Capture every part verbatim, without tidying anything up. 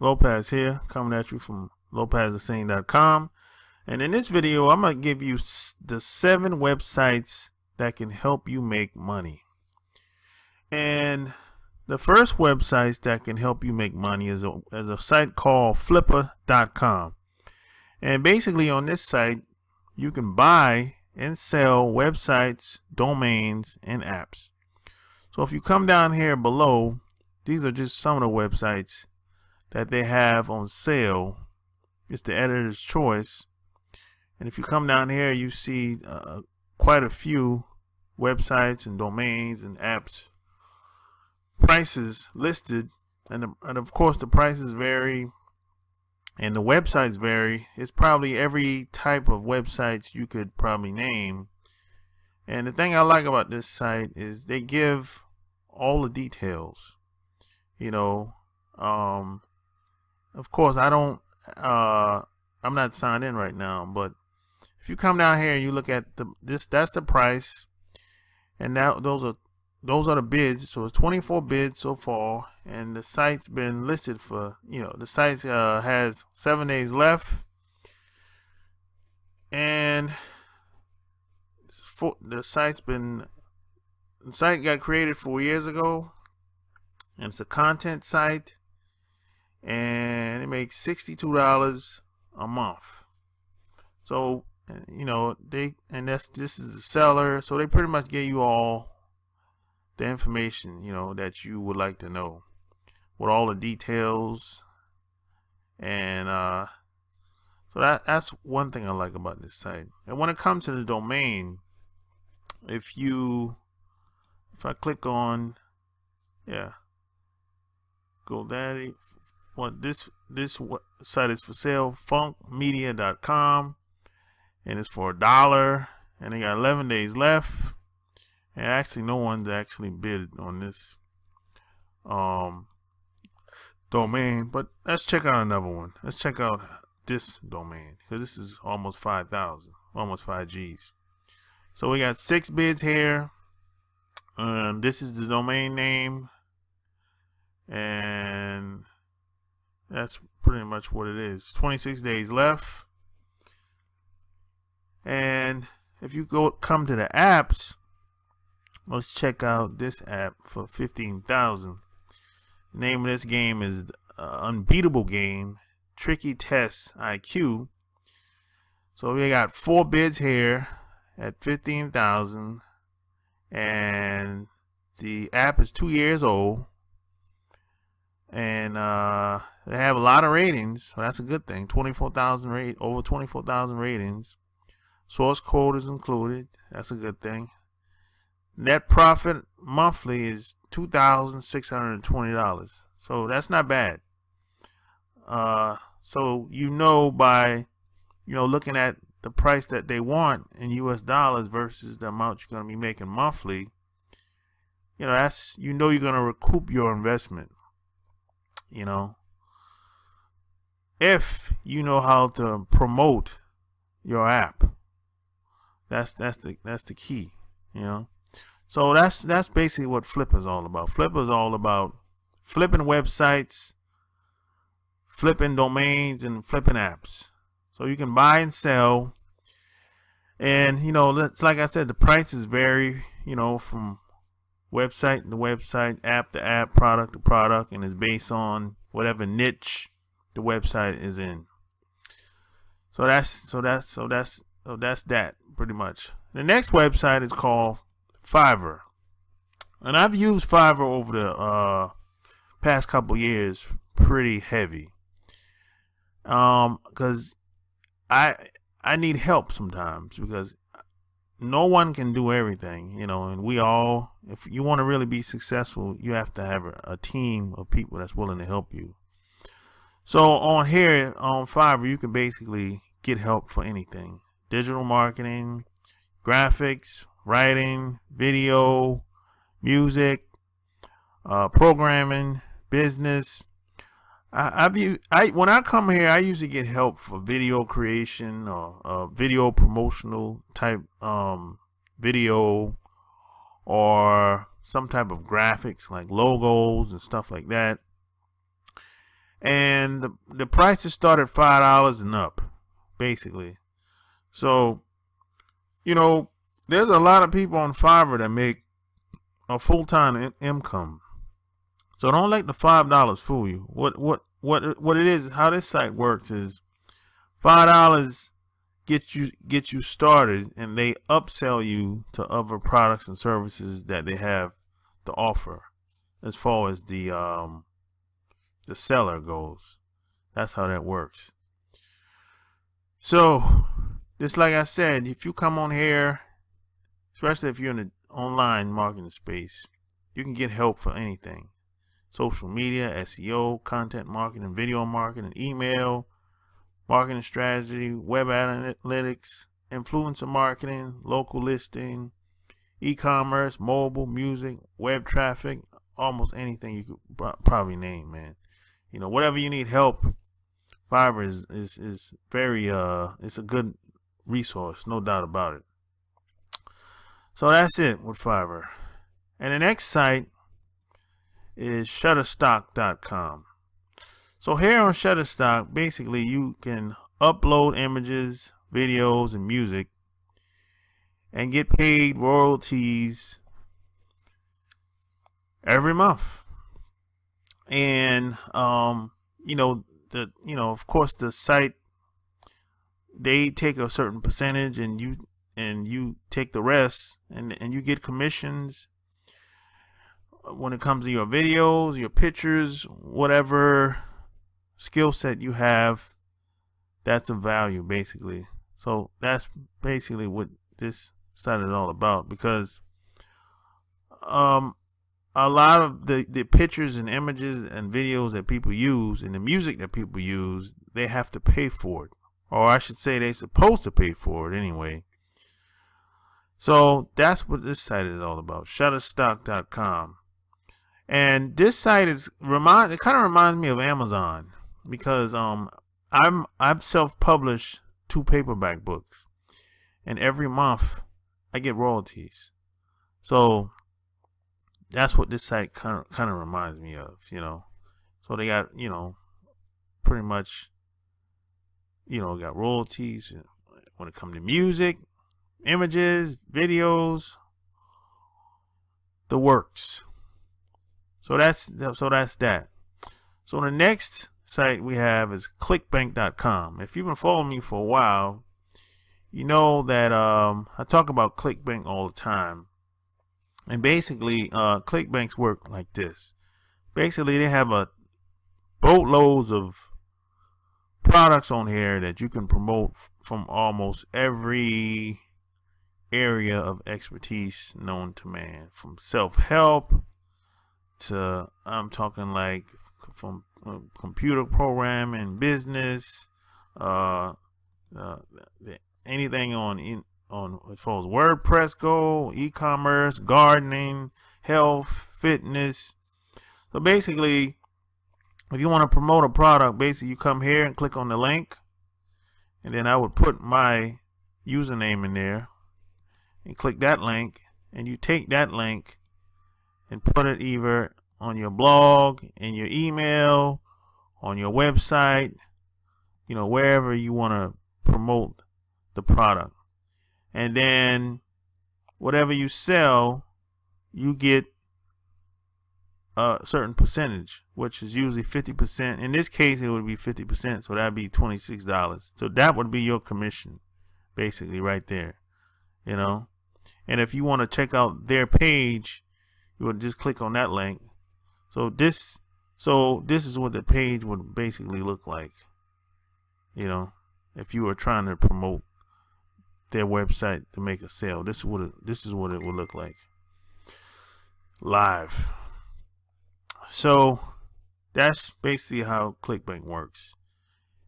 Lopaz here, coming at you from Lopaz the Saint dot com, and in this video I'm going to give you the seven websites that can help you make money. And the first website that can help you make money is a, is a site called Flippa dot com, and basically on this site you can buy and sell websites, domains, and apps. So if you come down here below, these are just some of the websites that they have on sale. It's the editor's choice, and if you come down here you see uh, quite a few websites and domains and apps prices listed, and, the, and of course the prices vary and the websites vary. It's probably every type of websites you could probably name. And the thing I like about this site is they give all the details, you know. Um, of course I don't, uh, I'm not signed in right now, but if you come down here and you look at the, this, that's the price. And now those are, those are the bids. So it's twenty-four bids so far, and the site's been listed for, you know, the site, uh, has seven days left, and for, the site's been, the site got created four years ago, and it's a content site. And it makes sixty-two dollars a month. So, you know, they, and that's, this is the seller. So they pretty much give you all the information, you know, that you would like to know, with all the details. And uh, so that, that's one thing I like about this site. And when it comes to the domain, if you, if I click on, yeah, GoDaddy. Well, this this site is for sale, funk media dot com, and it's for a dollar, and they got eleven days left, and actually no one's actually bid on this um domain. But let's check out another one. Let's check out this domain, because this is almost five thousand, almost five G's. So we got six bids here. Um this is the domain name, and that's pretty much what it is. twenty-six days left. And if you go come to the apps, let's check out this app for fifteen thousand. The name of this game is uh, Unbeatable Game, Tricky Test I Q. So we got four bids here at fifteen thousand, and the app is two years old. And uh, they have a lot of ratings, so that's a good thing. twenty-four thousand rate, over twenty-four thousand ratings. Source code is included. That's a good thing. Net profit monthly is two thousand six hundred twenty dollars. So that's not bad. Uh, so you know, by you know looking at the price that they want in U S dollars versus the amount you're going to be making monthly, you know that's you know you're going to recoup your investment. You know, if you know how to promote your app, that's that's the that's the key, you know. So that's that's basically what Flippa is all about. Flippa is all about flipping websites, flipping domains, and flipping apps. So you can buy and sell, and you know, it's like I said, the prices vary, you know, from website to website, app to app, product to product, and it's based on whatever niche the website is in. So that's so that's so that's so that's that pretty much. The next website is called Fiverr, and I've used Fiverr over the uh, past couple years pretty heavy, um, because I I need help sometimes, because no one can do everything, you know, and we all, if you want to really be successful, you have to have a, a team of people that's willing to help you. So on here, on Fiverr, you can basically get help for anything. Digital marketing, graphics, writing, video, music, uh, programming, business. I, I've used, I when I come here, I usually get help for video creation, or uh, video promotional type um, video, or some type of graphics like logos and stuff like that. and the, the prices start at five dollars and up, basically. So, you know, there's a lot of people on Fiverr that make a full-time income. So don't let the five dollars fool you. What what what what it is? How this site works is five dollars get you get you started, and they upsell you to other products and services that they have to offer, as far as the um the seller goes. That's how that works. So, just like I said, if you come on here, especially if you're in the online marketing space, you can get help for anything. Social media, S E O, content marketing, video marketing, email, marketing strategy, web analytics, influencer marketing, local listing, e-commerce, mobile, music, web traffic, almost anything you could probably name, man. You know, whatever you need help, Fiverr is, is, is very, uh, it's a good resource, no doubt about it. So that's it with Fiverr. And the next site is Shutterstock dot com. So here on Shutterstock, basically you can upload images, videos, and music and get paid royalties every month. And um, you know, the you know, of course the site, they take a certain percentage, and you and you take the rest, and, and you get commissions when it comes to your videos, your pictures, whatever skill set you have, that's a value, basically. So that's basically what this site is all about, because um, a lot of the, the pictures and images and videos that people use, and the music that people use, they have to pay for it. Or I should say they're supposed to pay for it anyway. So that's what this site is all about, Shutterstock dot com. And this site is remind it kind of reminds me of Amazon, because um I'm I've self-published two paperback books, and every month I get royalties. So that's what this site kind of kind of reminds me of, you know. So they got, you know, pretty much, you know, got royalties when it comes to music, images, videos, the works. So that's so that's that. So the next site we have is clickbank dot com. If you've been following me for a while, you know that um, I talk about ClickBank all the time. And basically, uh, ClickBanks work like this. Basically, they have a boatloads of products on here that you can promote from almost every area of expertise known to man, from self-help to, I'm talking like from uh, computer programming, business, uh, uh, anything on in, on as far as WordPress go, e-commerce, gardening, health, fitness. So basically, if you want to promote a product, basically you come here and click on the link, and then I would put my username in there and click that link, and you take that link and put it either on your blog, in your email, on your website, you know, wherever you want to promote the product. And then whatever you sell, you get a certain percentage, which is usually fifty percent. In this case, it would be fifty percent, so that'd be twenty-six dollars. So that would be your commission, basically, right there, you know. And if you want to check out their page, you would just click on that link. So this, so this is what the page would basically look like, you know, if you were trying to promote their website to make a sale. This is what it, this is what it would look like live. So that's basically how ClickBank works.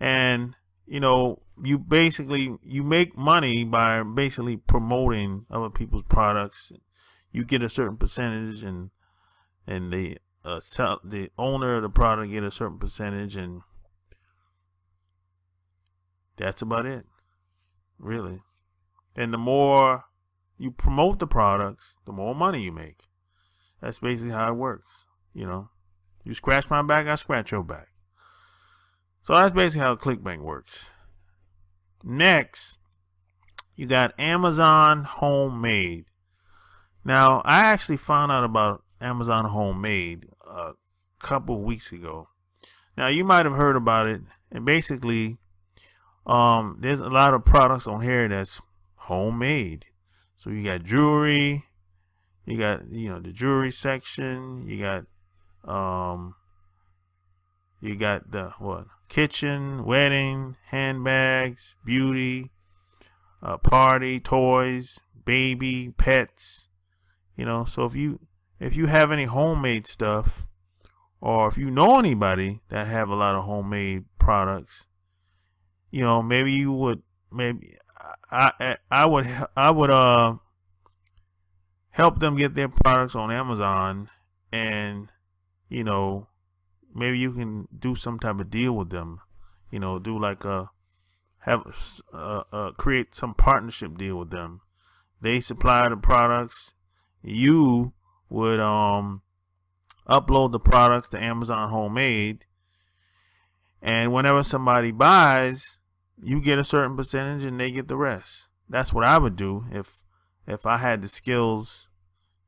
And you know, you basically you make money by basically promoting other people's products. You get a certain percentage, and and the uh, sell, the owner of the product get a certain percentage, and that's about it, really. And the more you promote the products, the more money you make. That's basically how it works, you know. You scratch my back, I scratch your back. So that's basically how ClickBank works. Next, you got Amazon Handmade. Now, I actually found out about Amazon Handmade a couple weeks ago. Now, you might have heard about it, and basically, um, there's a lot of products on here that's homemade. So you got jewelry, you got you know the jewelry section, you got um, you got the what kitchen, wedding, handbags, beauty, uh, party, toys, baby, pets. You know, so if you if you have any homemade stuff, or if you know anybody that have a lot of homemade products, you know, maybe you would maybe I I would I would uh help them get their products on Amazon, and you know, maybe you can do some type of deal with them. You know, do like a have uh, uh create some partnership deal with them. They supply the products. You would um upload the products to Amazon Handmade, and whenever somebody buys, you get a certain percentage and they get the rest. That's what I would do if if I had the skills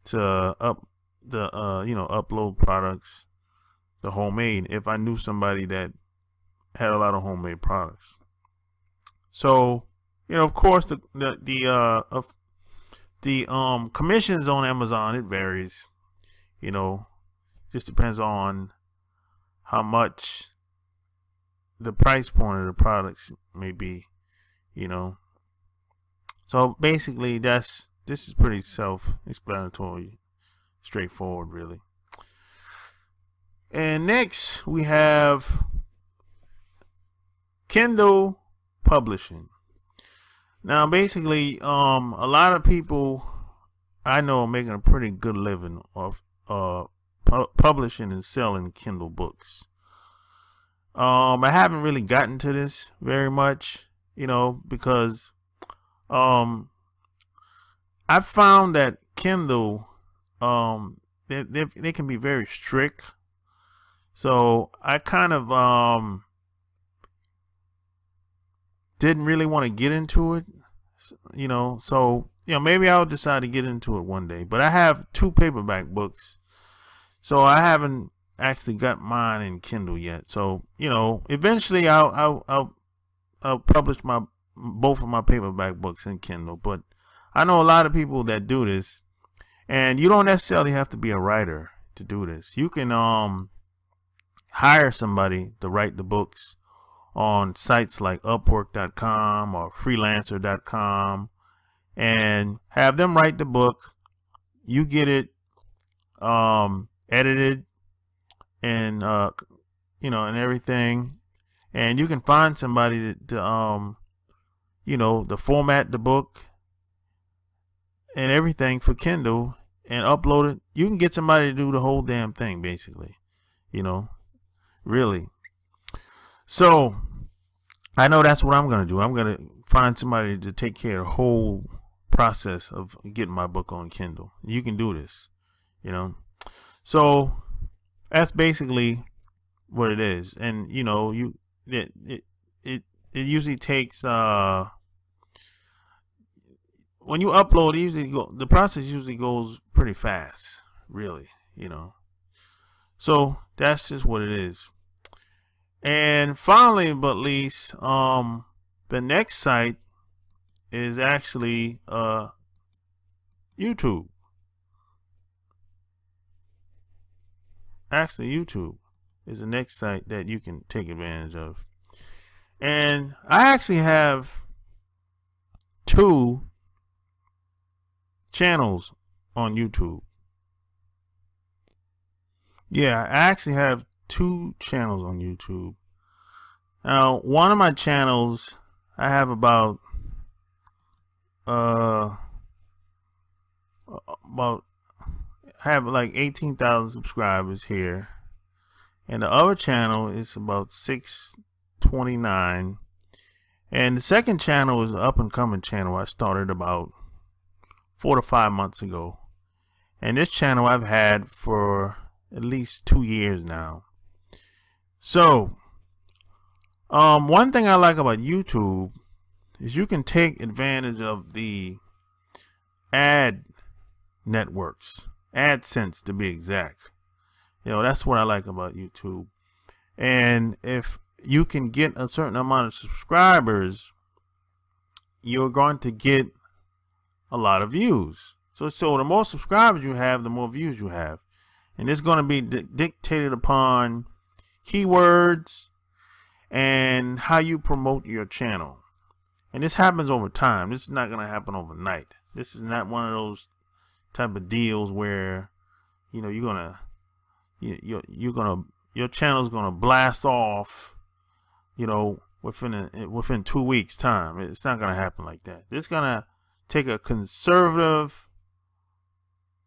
to up the uh you know upload products, the homemade, if I knew somebody that had a lot of homemade products. So, you know, of course the the, the uh of the um commissions on Amazon, it varies. You know, just depends on how much the price point of the products may be, you know. So basically, that's this is pretty self-explanatory, straightforward, really. And next we have Kindle Publishing. Now, basically, um, a lot of people I know are making a pretty good living off uh pu publishing and selling Kindle books. Um, I haven't really gotten to this very much, you know, because um, I found that Kindle, um, they, they, they can be very strict. So I kind of um, didn't really want to get into it, you know, so, you know, maybe I'll decide to get into it one day. But I have two paperback books, so I haven't actually got mine in Kindle yet. So, you know, eventually I'll I'll I'll, I'll publish my both of my paperback books in Kindle. But I know a lot of people that do this, and you don't necessarily have to be a writer to do this. You can um hire somebody to write the books on sites like upwork dot com or freelancer dot com, and have them write the book. You get it um edited and uh you know and everything, and you can find somebody to, to um you know to format the book and everything for Kindle and upload it. You can get somebody to do the whole damn thing, basically, you know, really. So I know that's what I'm gonna do. I'm gonna find somebody to take care of the whole process of getting my book on Kindle. You can do this, you know. So that's basically what it is. And you know, you it it it, it usually takes uh when you upload, it usually go, the process usually goes pretty fast, really, you know. So that's just what it is. And finally but least, um the next site is actually uh YouTube. Actually, YouTube is the next site that you can take advantage of. And I actually have two channels on YouTube. Yeah, I actually have two channels on YouTube. Now, one of my channels, I have about uh about I have like eighteen thousand subscribers here, and the other channel is about six twenty-nine, and the second channel is an up-and-coming channel I started about four to five months ago, and this channel I've had for at least two years now. So Um, one thing I like about YouTube is you can take advantage of the ad networks, AdSense to be exact. You know, that's what I like about YouTube. And if you can get a certain amount of subscribers, you're going to get a lot of views. So, so the more subscribers you have, the more views you have. And it's going to be di- dictated upon keywords and how you promote your channel. And this happens over time. This is not going to happen overnight. This is not one of those type of deals where, you know, you're going to, you, you're, you're going to, your channel's going to blast off, you know, within a, within two weeks time. It's not going to happen like that. It's going to take a conservative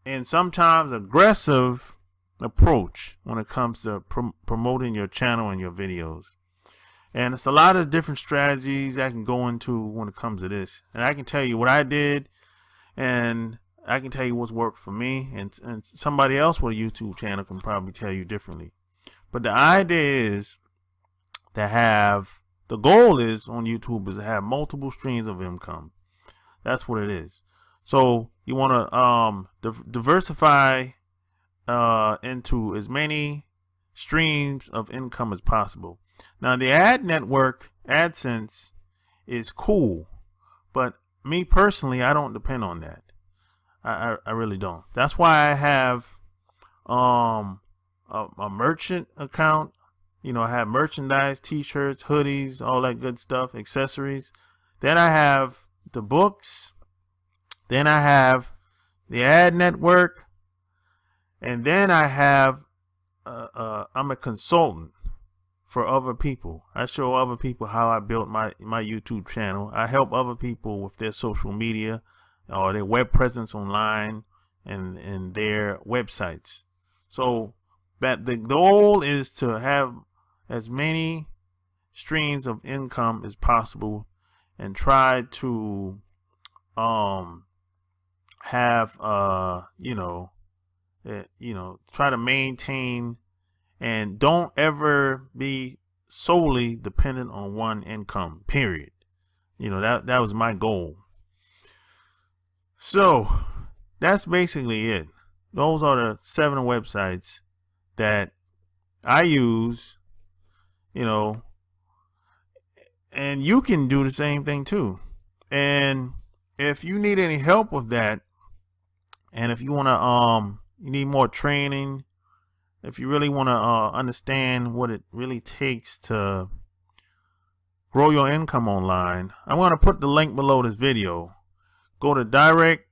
and sometimes aggressive approach when it comes to prom promoting your channel and your videos. And it's a lot of different strategies I can go into when it comes to this. And I can tell you what I did, and I can tell you what's worked for me, and, and somebody else with a YouTube channel can probably tell you differently. But the idea is to have, the goal is on YouTube is to have multiple streams of income. That's what it is. So you want to um, div diversify uh, into as many streams of income as possible. Now the ad network, AdSense, is cool, but me personally, I don't depend on that. I, I, I really don't. That's why I have um, a, a merchant account. You know, I have merchandise, t-shirts, hoodies, all that good stuff, accessories. Then I have the books. Then I have the ad network. And then I have, uh, uh, I'm a consultant for other people. I show other people how I built my, my YouTube channel. I help other people with their social media or their web presence online and, and their websites. So that the goal is to have as many streams of income as possible and try to um, have, uh, you know, uh, you know, try to maintain, and don't ever be solely dependent on one income, period. You know, that, that was my goal. So that's basically it. Those are the seven websites that I use, you know, and you can do the same thing too. And if you need any help with that, and if you want to, um, you need more training, if you really want to uh, understand what it really takes to grow your income online, I'm going to put the link below this video. Go to direct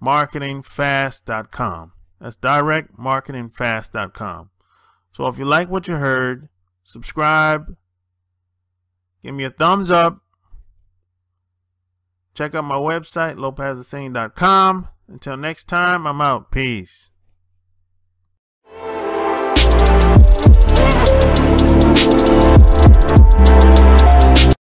marketing fast dot com. That's direct marketing fast dot com. So if you like what you heard, subscribe, give me a thumbs up, check out my website, Lopaz the Saint dot com. Until next time, I'm out. Peace.